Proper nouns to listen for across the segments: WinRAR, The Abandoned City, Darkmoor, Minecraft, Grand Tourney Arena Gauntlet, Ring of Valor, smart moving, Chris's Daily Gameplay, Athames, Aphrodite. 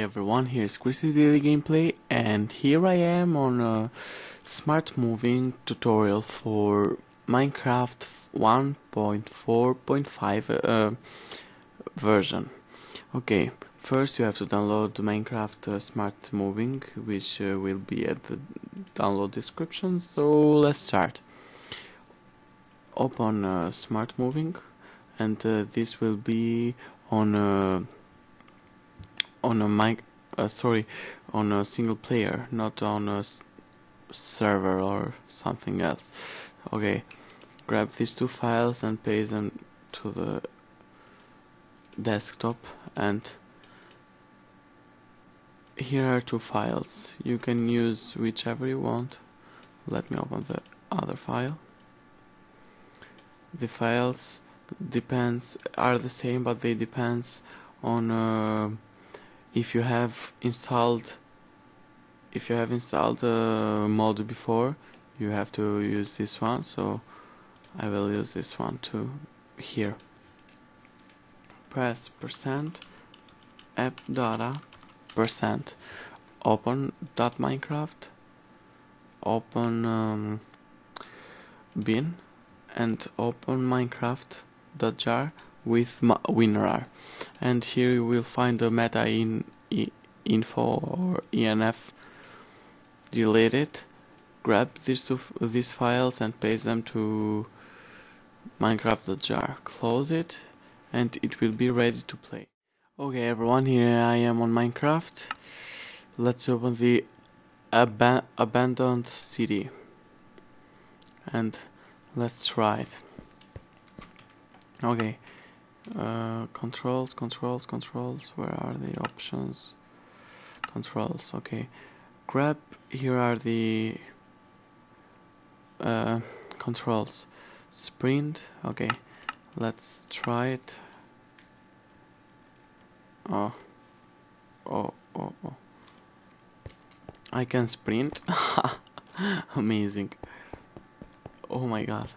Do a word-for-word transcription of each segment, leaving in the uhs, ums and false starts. Hi everyone, here's Chris's Daily Gameplay, and here I am on a smart moving tutorial for Minecraft one point four point five uh, version. Okay, first you have to download Minecraft uh, smart moving, which uh, will be at the download description, so let's start. Open uh, smart moving, and uh, this will be on a on a mic uh, sorry on a single player, not on a s server or something else. Okay, grab these two files and paste them to the desktop, and here are two files. You can use whichever you want. Let me open the other file. The files depends are the same, but they depends on uh, if you have installed if you have installed a mod before. You have to use this one, so I will use this one too. Here press percent app data percent open dot Minecraft, open um, bin, and open Minecraft.jar with WinRAR, and here you will find the meta in e info or E N F. Delete it. Grab these two f these files and paste them to Minecraft.jar. Close it, and it will be ready to play. Okay, everyone, here I am on Minecraft. Let's open the ab abandoned city, and let's try it. Okay. Uh, controls, controls, controls. Where are the options? Controls. Okay. Grab. Here are the uh, controls. Sprint. Okay. Let's try it. Oh. Oh. Oh. Oh. I can sprint. Amazing. Oh my god.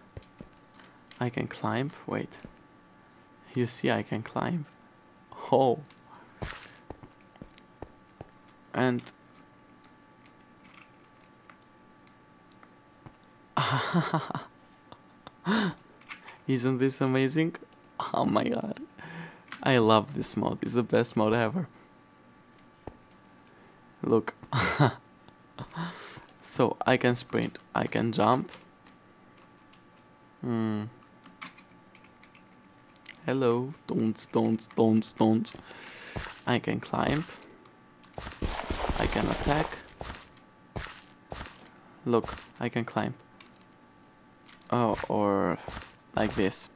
I can climb. Wait. You see, I can climb. Oh. And isn't this amazing? Oh my god. I love this mod. It's the best mod ever. Look. So, I can sprint. I can jump. Hmm. Hello, don't, don't, don't, don't. I can climb. I can attack. Look, I can climb. Oh, or like this.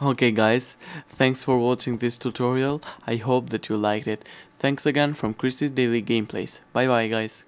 Okay, guys, thanks for watching this tutorial. I hope that you liked it. Thanks again from Chris's Daily Gameplays. Bye bye, guys.